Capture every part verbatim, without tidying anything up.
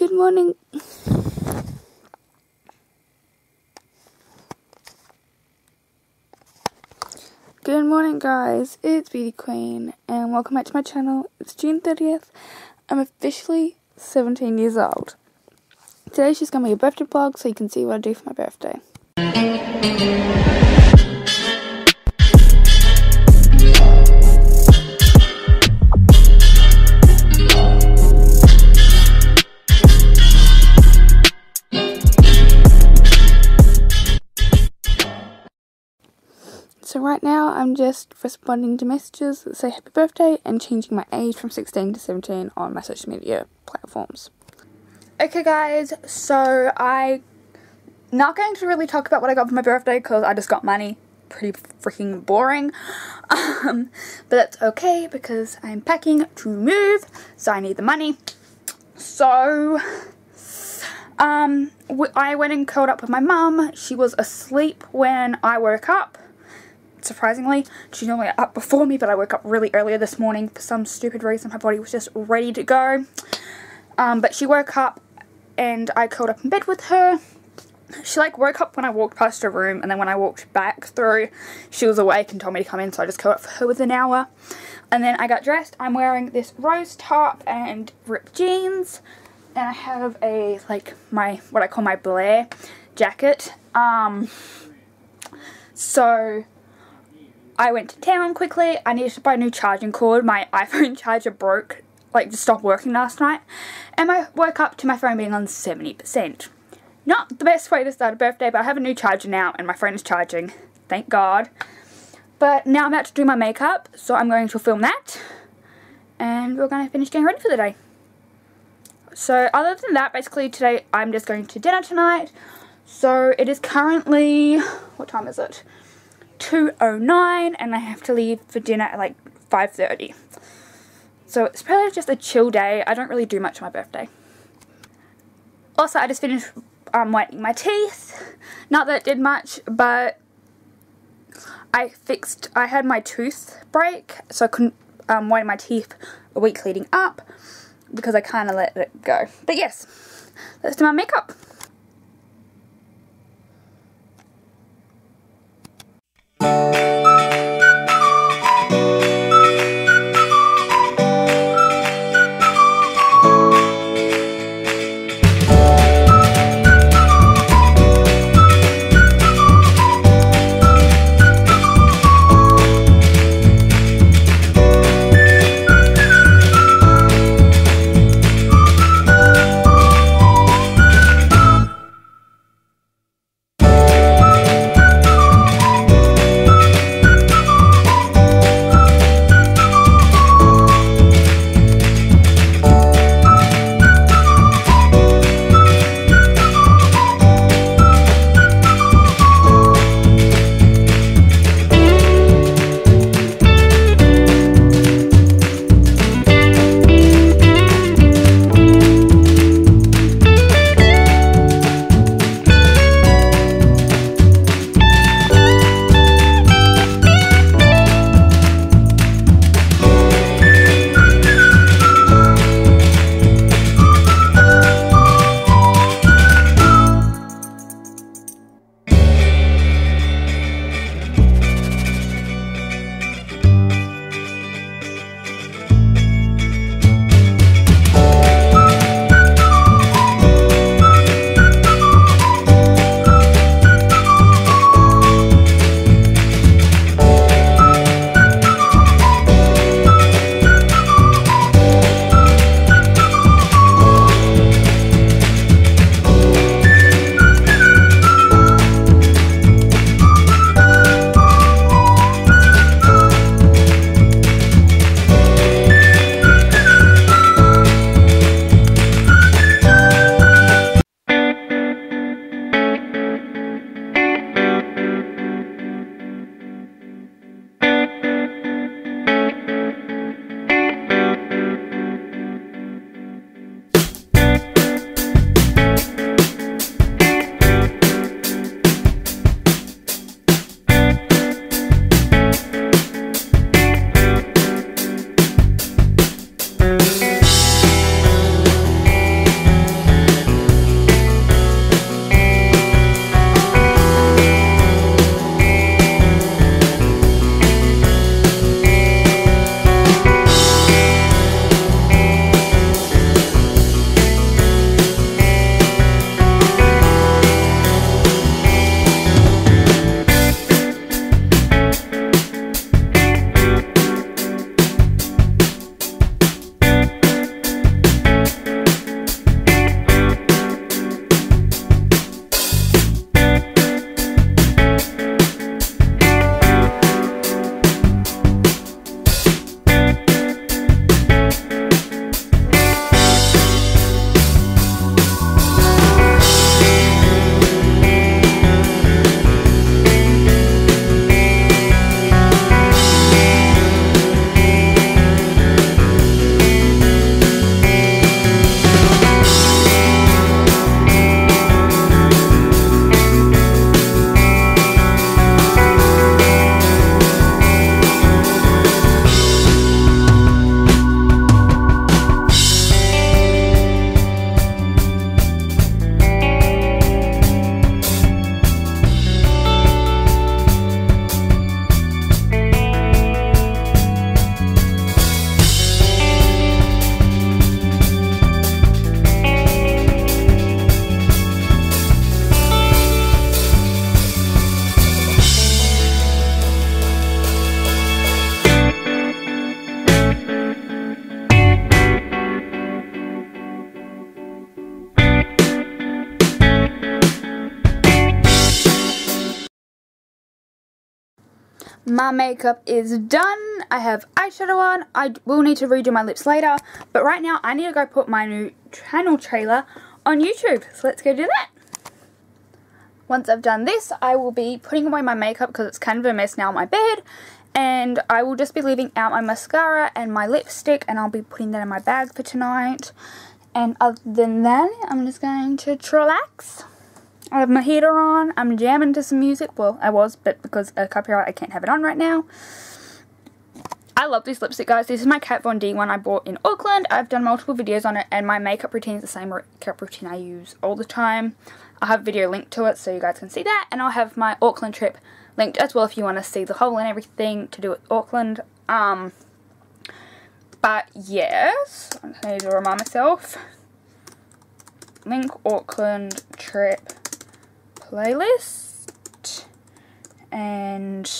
Good morning. Good morning, guys. It's Beauty Queen, and welcome back to my channel. It's June thirtieth. I'm officially seventeen years old. Today's just going to be a birthday vlog, so you can see what I do for my birthday. So right now I'm just responding to messages that say happy birthday and changing my age from sixteen to seventeen on my social media platforms. Okay guys, so I'm not going to really talk about what I got for my birthday because I just got money. Pretty freaking boring. Um, but that's okay because I'm packing to move, so I need the money. So um, I went and curled up with my mum. She was asleep when I woke up. Surprisingly, she's normally up before me, but I woke up really earlier this morning for some stupid reason. My body was just ready to go. Um, but she woke up and I curled up in bed with her. She like woke up when I walked past her room, and then when I walked back through, she was awake and told me to come in, so I just curled up for her with an hour. And then I got dressed. I'm wearing this rose top and ripped jeans, and I have a like my what I call my Blair jacket. Um, so I went to town quickly. I needed to buy a new charging cord. My iPhone charger broke, like just stopped working last night. And I woke up to my phone being on seventy percent. Not the best way to start a birthday, but I have a new charger now and my phone is charging. Thank God. But now I'm about to do my makeup, so I'm going to film that. And we're going to finish getting ready for the day. So other than that, basically today I'm just going to dinner tonight. So it is currently, what time is it? two oh nine, and I have to leave for dinner at like five thirty. So it's probably just a chill day. I don't really do much on my birthday. Also, I just finished um, whitening my teeth. Not that it did much, but I fixed, I had my tooth break, so I couldn't um, whiten my teeth a week leading up because I kind of let it go. But yes, let's do my makeup. my makeup is done. I have eyeshadow on. I will need to redo my lips later, but right now I need to go put my new channel trailer on YouTube, so let's go do that. Once I've done this, I will be putting away my makeup because it's kind of a mess now on my bed, and I will just be leaving out my mascara and my lipstick, and I'll be putting that in my bag for tonight. And other than that, I'm just going to chillax. I have my heater on. I'm jamming to some music. Well, I was, but because of copyright, I can't have it on right now. I love this lipstick, guys. This is my Kat Von D one I bought in Auckland. I've done multiple videos on it, and my makeup routine is the same makeup routine I use all the time. I'll have a video linked to it so you guys can see that, and I'll have my Auckland trip linked as well if you want to see the haul and everything to do with Auckland. Um, but yes, I just need to remind myself. Link Auckland trip playlist and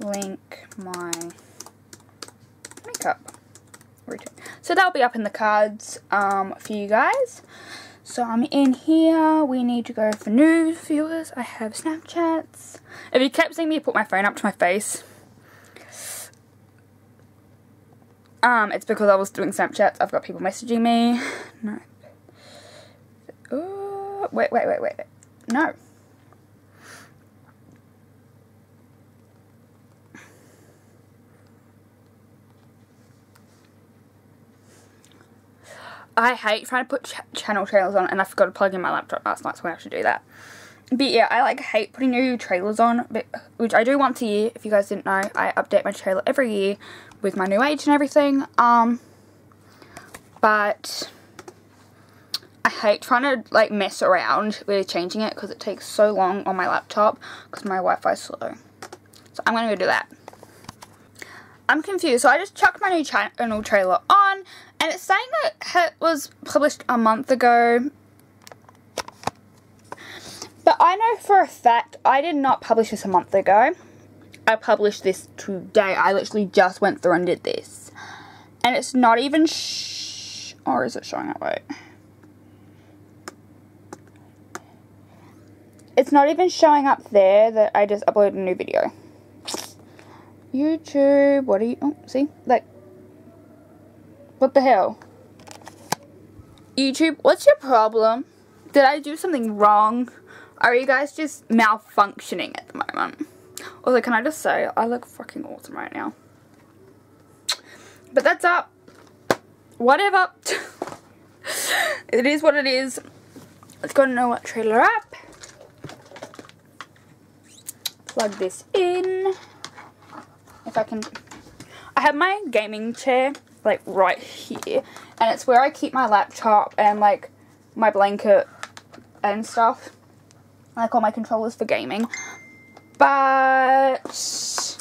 link my makeup routine. So that'll be up in the cards um, for you guys. So I'm in here. We need to go for new viewers. I have Snapchats. If you kept seeing me put my phone up to my face, um, it's because I was doing Snapchats. I've got people messaging me. No. Oh, wait, wait, wait, wait. No. I hate trying to put ch channel trailers on, and I forgot to plug in my laptop last night, so I have to do that. But yeah, I like hate putting new trailers on, but, which I do once a year. If you guys didn't know, I update my trailer every year with my new age and everything. Um, but I hate trying to like mess around with changing it because it takes so long on my laptop because my Wi-Fi is slow. So I'm gonna go do that. I'm confused. So I just chucked my new channel trailer on, and it's saying that it was published a month ago. But I know for a fact I did not publish this a month ago. I published this today. I literally just went through and did this. And it's not even sh- or is it showing up? Wait. It's not even showing up there that I just uploaded a new video. YouTube, what are you, oh, see, like, what the hell? YouTube, what's your problem? Did I do something wrong? Are you guys just malfunctioning at the moment? Although, can I just say, I look fucking awesome right now. But that's up. Whatever. It is what it is. Let's go and know what trailer up. Plug this in. If I can, I have my gaming chair like right here, and it's where I keep my laptop and like my blanket and stuff, like all my controllers for gaming. But it's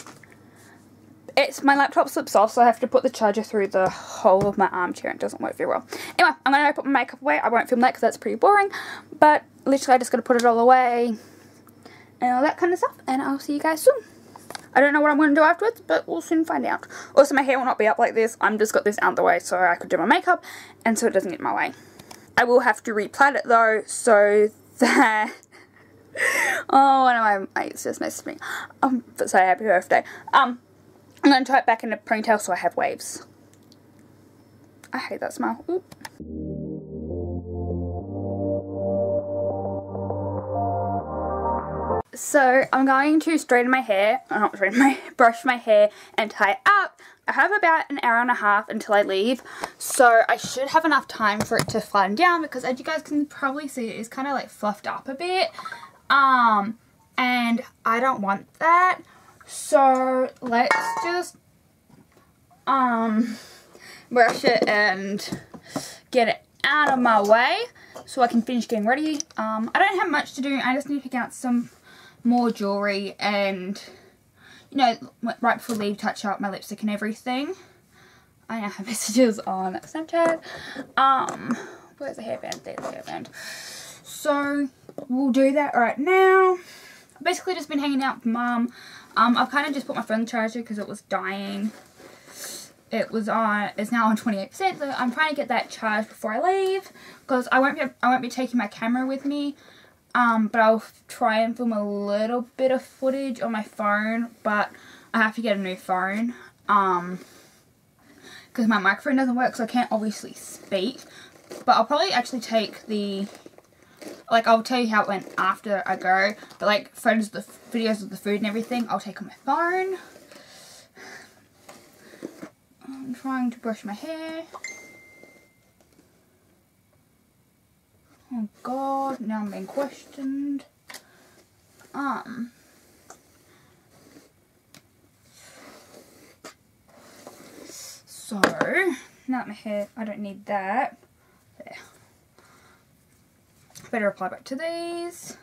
my laptop slips off, so I have to put the charger through the whole of my armchair, and it doesn't work very well. Anyway, I'm gonna put my makeup away. I won't film that because that's pretty boring, but literally I just gotta put it all away and all that kind of stuff, and I'll see you guys soon. I don't know what I'm going to do afterwards, but we'll soon find out. Also, my hair will not be up like this. I'm just got this out the way so I could do my makeup and so it doesn't get in my way. I will have to replat it, though, so that... oh, I know my mate's just messaged me. Um, but say happy birthday. Um, I'm going to tie it back in a ponytail so I have waves. I hate that smell. Oop. So I'm going to straighten my hair, or not straighten my hair, brush my hair and tie it up. I have about an hour and a half until I leave, so I should have enough time for it to flatten down because as you guys can probably see, it is kind of like fluffed up a bit, um, and I don't want that. So let's just um, brush it and get it out of my way so I can finish getting ready. Um, I don't have much to do. I just need to pick out some more jewelry and, you know, right before leave, touch up my lipstick and everything. I now have messages on Snapchat. Um, where's the hairband? There's the hairband. So we'll do that right now. I've basically just been hanging out with Mum. Um, I've kind of just put my phone in the charger because it was dying. It was on. It's now on twenty-eight percent. So I'm trying to get that charged before I leave because I won't be. I won't be taking my camera with me. Um, but I'll try and film a little bit of footage on my phone, but I have to get a new phone, um, because my microphone doesn't work, so I can't obviously speak. But I'll probably actually take the, like, I'll tell you how it went after I go, but like, photos of the, videos of the food and everything, I'll take on my phone. I'm trying to brush my hair. Oh god, now I'm being questioned. Um. So, now that my hair, I don't need that. There. Better apply back to these.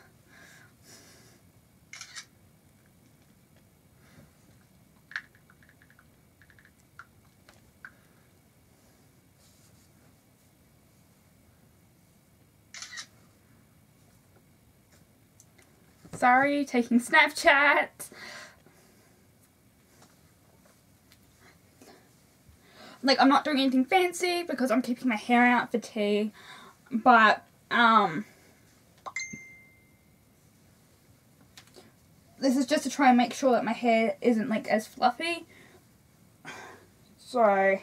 Sorry, taking Snapchat. Like, I'm not doing anything fancy because I'm keeping my hair out for tea. But, um... this is just to try and make sure that my hair isn't, like, as fluffy. So,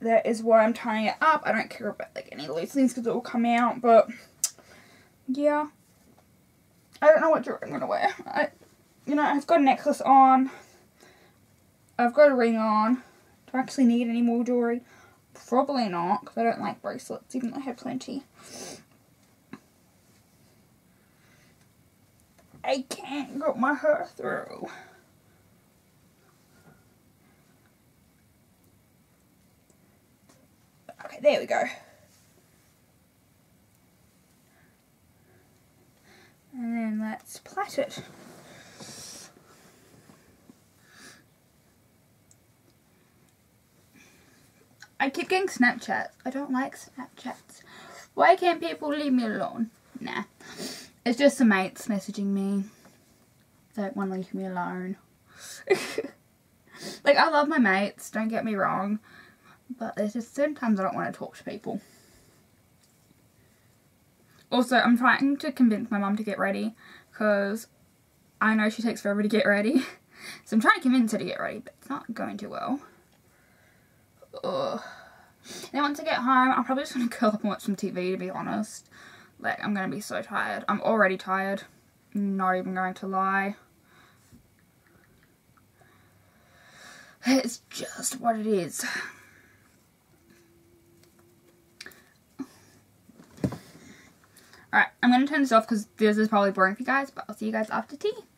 that is why I'm tying it up. I don't care about, like, any loose things because it will come out. But, yeah. I don't know what jewelry I'm going to wear. I, you know, I've got a necklace on. I've got a ring on. Do I actually need any more jewelry? Probably not, because I don't like bracelets, even though I have plenty. I can't get my hair through. Okay, there we go. And then let's plait it. I keep getting Snapchats. I don't like Snapchats. Why can't people leave me alone? Nah. It's just some mates messaging me. They don't want to leave me alone. Like, I love my mates, don't get me wrong. But there's just certain times I don't want to talk to people. Also, I'm trying to convince my mum to get ready because I know she takes forever to get ready. So I'm trying to convince her to get ready, but it's not going too well. Ugh. And then once I get home, I'm probably just going to curl up and watch some T V, to be honest. Like, I'm going to be so tired. I'm already tired. I'm not even going to lie. It's just what it is. Alright, I'm going to turn this off because this is probably boring for you guys, but I'll see you guys after tea.